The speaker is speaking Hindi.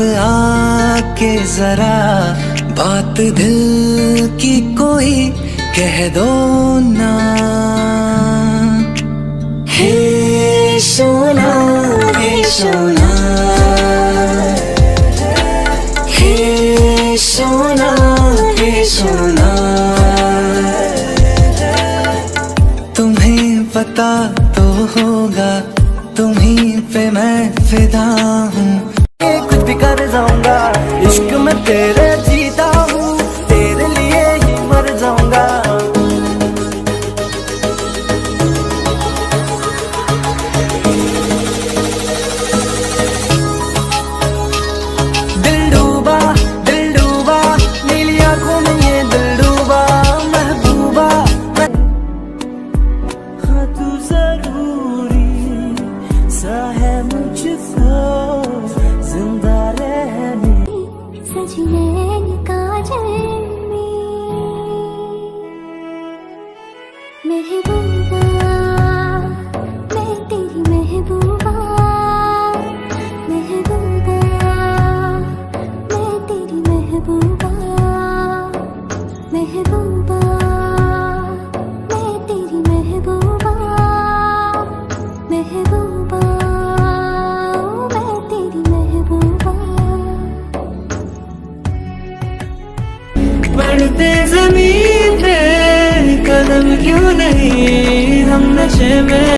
पास आके जरा बात दिल की कोई कह दो ना। हे सोना पता तो होगा तुम्हीं पे मैं फिदा हूँ। कुछ भी कर जाऊंगा इश्क में तेरे जीता हूँ, तेरे लिए ही मर जाऊंगा। दिल डूबा नीली आंखों में ये दिल डूबा महबूबा। जरूरी सा है मुझको जिंदा रहने। सजने काजल में महबूबा, मैं तेरी महबूबा। महबूबा मैं तेरी महबूबा। महबूबा मैं तेरी महबूबा। महबूबा मैं तेरी महबूबा। बढ़ते जमीन पे कदम क्यों नहीं, हम नशे में।